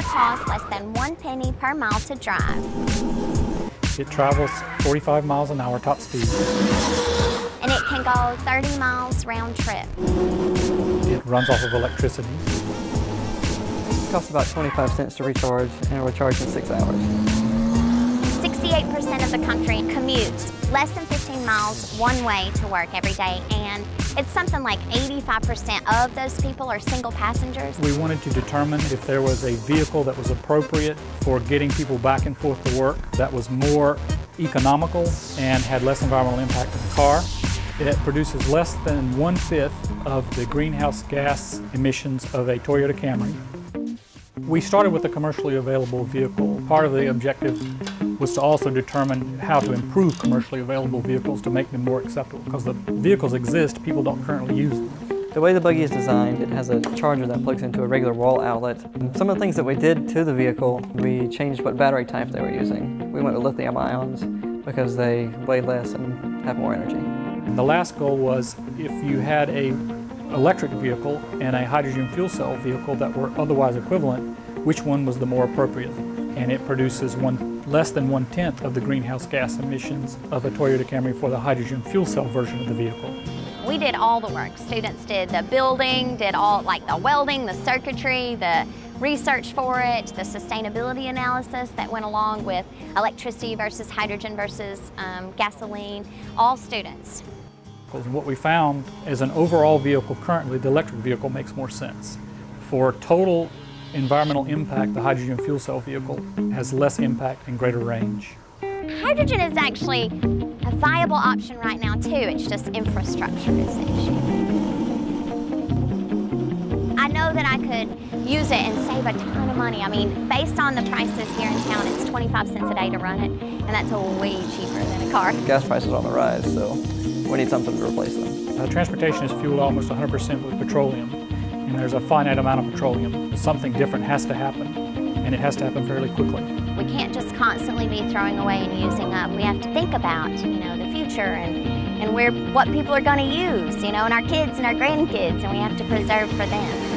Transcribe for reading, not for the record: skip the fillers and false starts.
car costs less than 1 penny per mile to drive. It travels 45 miles an hour top speed. And it can go 30 miles round trip. It runs off of electricity. It costs about 25 cents to recharge, and we're charging 6 hours. 68% of the country commutes less than 15 miles one way to work every day, and it's something like 85% of those people are single passengers. We wanted to determine if there was a vehicle that was appropriate for getting people back and forth to work, that was more economical and had less environmental impact than a car. It produces less than 1/5 of the greenhouse gas emissions of a Toyota Camry. We started with a commercially available vehicle. Part of the objective was to also determine how to improve commercially available vehicles to make them more acceptable, because the vehicles exist, people don't currently use them. The way the buggy is designed, it has a charger that plugs into a regular wall outlet. And some of the things that we did to the vehicle, we changed what battery type they were using. We went to lithium ions because they weigh less and have more energy. And the last goal was if you had an electric vehicle and a hydrogen fuel cell vehicle that were otherwise equivalent, which one was the more appropriate? And it produces less than 1/10 of the greenhouse gas emissions of a Toyota Camry for the hydrogen fuel cell version of the vehicle. We did all the work. Students did the building, did all like the welding, the circuitry, the research for it, the sustainability analysis that went along with electricity versus hydrogen versus gasoline, all students. And what we found is an overall vehicle currently, the electric vehicle makes more sense. For total environmental impact, the hydrogen fuel cell vehicle has less impact and greater range. Hydrogen is actually a viable option right now too, it's just infrastructure is the issue. I know that I could use it and save a ton of money. I mean, based on the prices here in town, it's 25 cents a day to run it, and that's way cheaper than a car. Gas prices are on the rise, so we need something to replace them. Transportation is fueled almost 100% with petroleum. And there's a finite amount of petroleum. Something different has to happen, and it has to happen fairly quickly. We can't just constantly be throwing away and using up. We have to think about, the future and what people are going to use, and our kids and our grandkids, and we have to preserve for them.